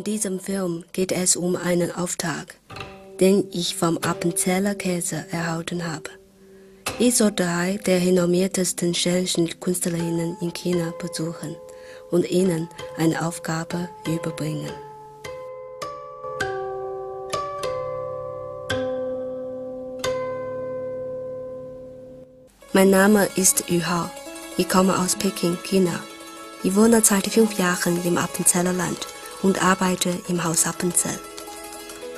In diesem Film geht es um einen Auftrag, den ich vom Appenzeller-Käse erhalten habe. Ich soll 3 der renommiertesten Scherenschnitt-Künstlerinnen in China besuchen und ihnen eine Aufgabe überbringen. Mein Name ist Yu Hao. Ich komme aus Peking, China. Ich wohne seit 5 Jahren im Appenzellerland und arbeite im Haus Appenzell.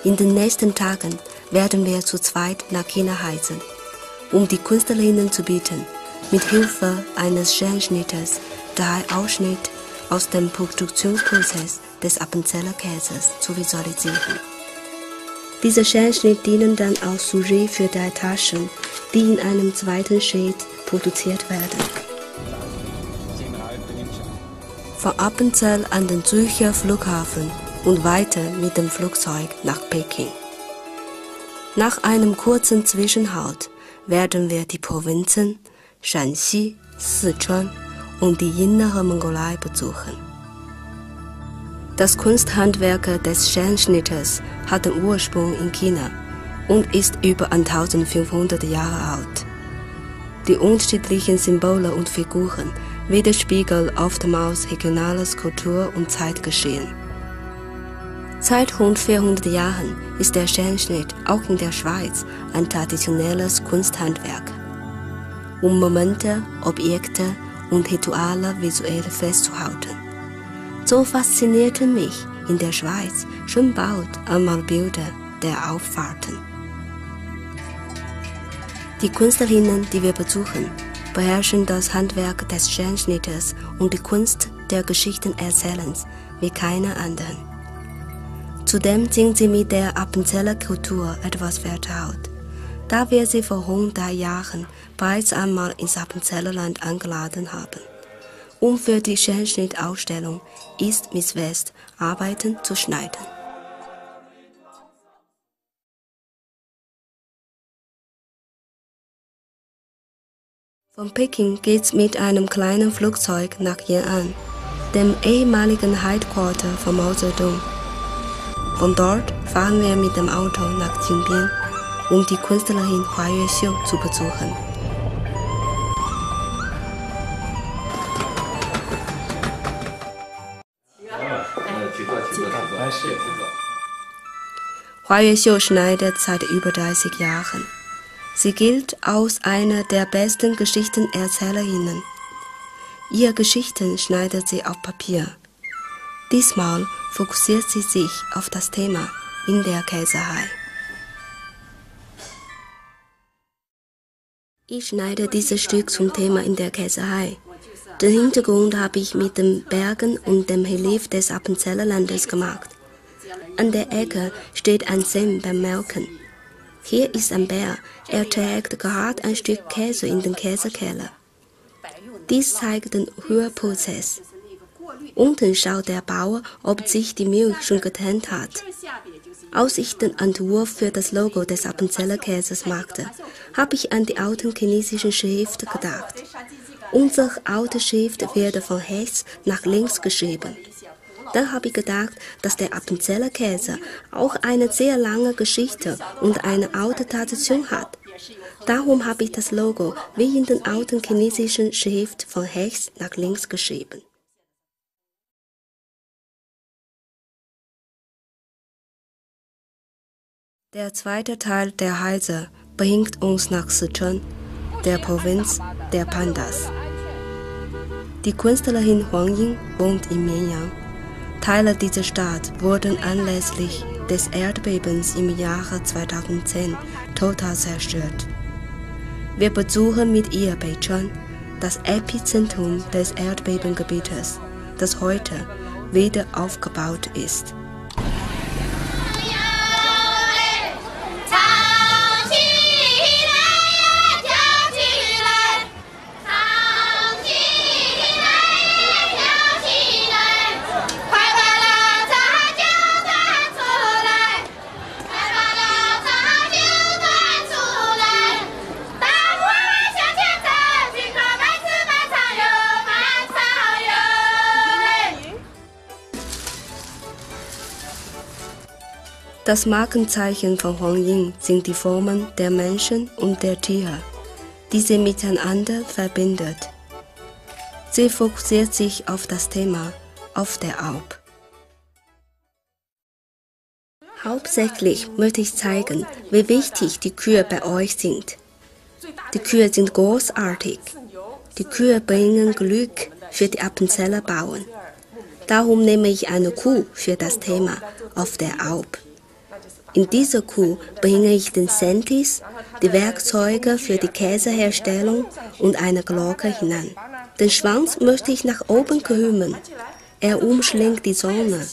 In den nächsten Tagen werden wir zu 2 nach China reisen, um die Künstlerinnen zu bitten, mit Hilfe eines Scherenschnittes 3 Ausschnitte aus dem Produktionsprozess des Appenzeller-Käses zu visualisieren. Diese Scherenschnitte dienen dann als Sujet für 3 Taschen, die in einem zweiten Schritt produziert werden. Von Appenzell an den Zürcher Flughafen und weiter mit dem Flugzeug nach Peking. Nach einem kurzen Zwischenhalt werden wir die Provinzen Shanxi, Sichuan und die Innere Mongolei besuchen. Das Kunsthandwerk des Scherenschnittes hat den Ursprung in China und ist über 1500 Jahre alt. Die unterschiedlichen Symbole und Figuren widerspiegeln oftmals regionales Kultur- und Zeitgeschehen. Seit rund 400 Jahren ist der Scherenschnitt auch in der Schweiz ein traditionelles Kunsthandwerk, um Momente, Objekte und Rituale visuell festzuhalten. So faszinierten mich in der Schweiz schon bald einmal Bilder der Auffahrten. Die Künstlerinnen, die wir besuchen, beherrschen das Handwerk des Scherenschnittes und die Kunst der Geschichtenerzählens wie keine anderen. Zudem sind sie mit der Appenzeller Kultur etwas vertraut, da wir sie vor rund 3 Jahren bereits einmal ins Appenzellerland eingeladen haben, um für die Scherenschnittausstellung East mit West Arbeiten zu schneiden. Von Peking geht's mit einem kleinen Flugzeug nach Yan'an, dem ehemaligen Headquarter von Mao Zedong. Von dort fahren wir mit dem Auto nach Jingbian, um die Künstlerin Huayu Xiu zu besuchen. Huayu Xiu schneidet seit über 30 Jahren. Sie gilt als eine der besten Geschichtenerzählerinnen. Ihre Geschichten schneidet sie auf Papier. Diesmal fokussiert sie sich auf das Thema in der Käserei. Ich schneide dieses Stück zum Thema in der Käserei. Den Hintergrund habe ich mit den Bergen und dem Relief des Appenzellerlandes gemacht. An der Ecke steht ein Sinn beim Melken. Hier ist ein Bär, er trägt gerade ein Stück Käse in den Käsekeller. Dies zeigt den Rührprozess. Unten schaut der Bauer, ob sich die Milch schon getrennt hat. Als ich den Entwurf für das Logo des Appenzeller-Käses machte, habe ich an die alten chinesischen Schriften gedacht. Unsere alte Schrift wird von rechts nach links geschrieben. Dann habe ich gedacht, dass der Appenzeller-Käse auch eine sehr lange Geschichte und eine alte Tradition hat. Darum habe ich das Logo wie in den alten chinesischen Schrift von rechts nach links geschrieben. Der zweite Teil der Reise bringt uns nach Sichuan, der Provinz der Pandas. Die Künstlerin Huang Ying wohnt in Mianyang. Teile dieser Stadt wurden anlässlich des Erdbebens im Jahre 2010 total zerstört. Wir besuchen mit ihr Beichuan, das Epizentrum des Erdbebengebietes, das heute wieder aufgebaut ist. Das Markenzeichen von Huang Ying sind die Formen der Menschen und der Tiere, die sie miteinander verbindet. Sie fokussiert sich auf das Thema, auf der Alp. Hauptsächlich möchte ich zeigen, wie wichtig die Kühe bei euch sind. Die Kühe sind großartig. Die Kühe bringen Glück für die Appenzeller Bauern. Darum nehme ich eine Kuh für das Thema auf der Alp. In dieser Kuh bringe ich den Säntis, die Werkzeuge für die Käseherstellung und eine Glocke hinein. Den Schwanz möchte ich nach oben krümmen. Er umschlingt die Sonne.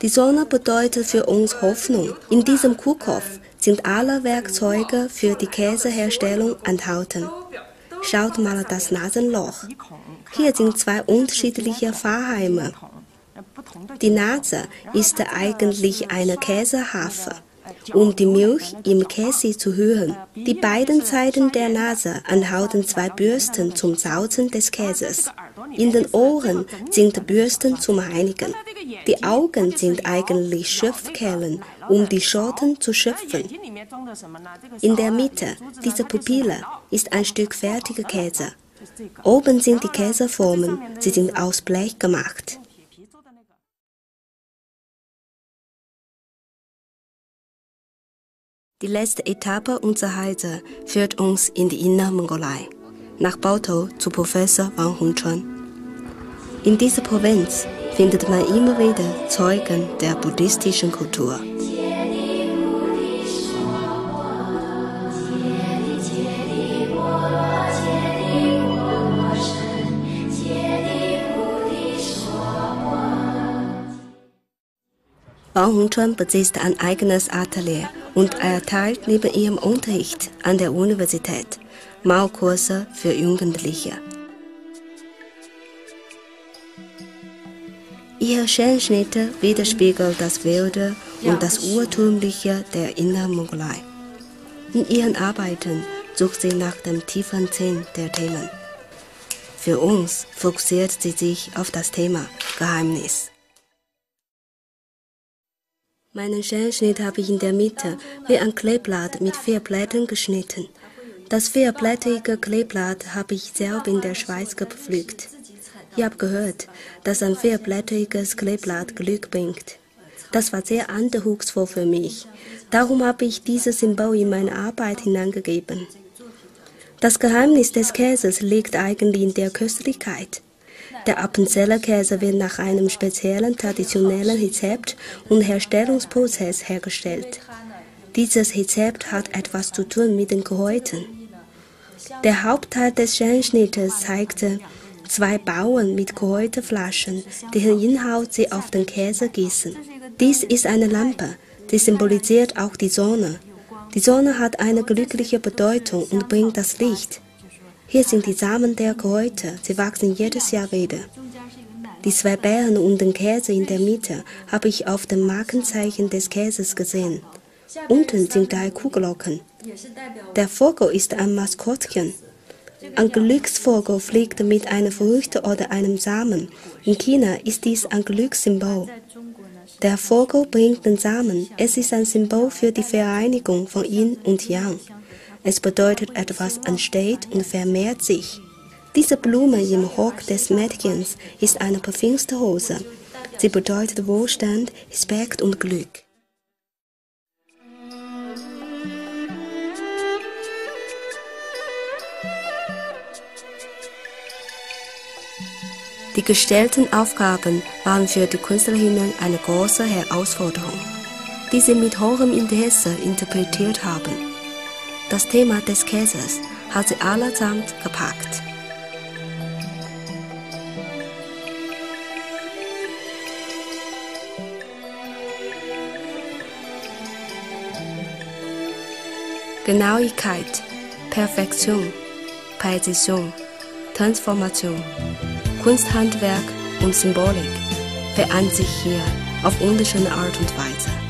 Die Sonne bedeutet für uns Hoffnung. In diesem Kuhkopf sind alle Werkzeuge für die Käseherstellung enthalten. Schaut mal das Nasenloch. Hier sind zwei unterschiedliche Fahrheime. Die Nase ist eigentlich eine Käseharfe, um die Milch im Käse zu hören. Die beiden Seiten der Nase enthalten zwei Bürsten zum Sauzen des Käses. In den Ohren sind Bürsten zum Reinigen. Die Augen sind eigentlich Schöpfkellen, um die Schoten zu schöpfen. In der Mitte dieser Pupille ist ein Stück fertiger Käse. Oben sind die Käseformen, sie sind aus Blech gemacht. Die letzte Etappe unserer Reise führt uns in die Innere Mongolei, nach Baotou zu Professor Wang Hongchuan. In dieser Provinz findet man immer wieder Zeugen der buddhistischen Kultur. Wang Hongchuan besitzt ein eigenes Atelier und erteilt neben ihrem Unterricht an der Universität Malkurse für Jugendliche. Ihre Scherenschnitte widerspiegeln das Wilde und das Urtümliche der Inneren Mongolei. In ihren Arbeiten sucht sie nach dem tiefen Sinn der Themen. Für uns fokussiert sie sich auf das Thema Geheimnis. Meinen Scherenschnitt habe ich in der Mitte wie ein Kleeblatt mit 4 Blättern geschnitten. Das 4-blättrige Kleeblatt habe ich selbst in der Schweiz gepflückt. Ich habe gehört, dass ein 4-blättriges Kleeblatt Glück bringt. Das war sehr anspruchsvoll für mich. Darum habe ich dieses Symbol in meine Arbeit hineingegeben. Das Geheimnis des Käses liegt eigentlich in der Köstlichkeit. Der Appenzeller-Käse wird nach einem speziellen traditionellen Rezept und Herstellungsprozess hergestellt. Dieses Rezept hat etwas zu tun mit den Kräutern. Der Hauptteil des Scherenschnittes zeigte zwei Bauern mit Kräuterflaschen, deren Inhalt sie auf den Käse gießen. Dies ist eine Lampe, die symbolisiert auch die Sonne. Die Sonne hat eine glückliche Bedeutung und bringt das Licht. Hier sind die Samen der Kräuter, sie wachsen jedes Jahr wieder. Die 2 Beeren und den Käse in der Mitte habe ich auf dem Markenzeichen des Käses gesehen. Unten sind 3 Kuhglocken. Der Vogel ist ein Maskottchen. Ein Glücksvogel fliegt mit einer Frucht oder einem Samen. In China ist dies ein Glückssymbol. Der Vogel bringt den Samen. Es ist ein Symbol für die Vereinigung von Yin und Yang. Es bedeutet, etwas entsteht und vermehrt sich. Diese Blume im Rock des Mädchens ist eine Parfümsterhose. Sie bedeutet Wohlstand, Respekt und Glück. Die gestellten Aufgaben waren für die Künstlerinnen eine große Herausforderung, die sie mit hohem Interesse interpretiert haben. Das Thema des Käses hat sie allesamt gepackt. Genauigkeit, Perfektion, Präzision, Transformation, Kunsthandwerk und Symbolik vereint sich hier auf unterschiedliche Art und Weise.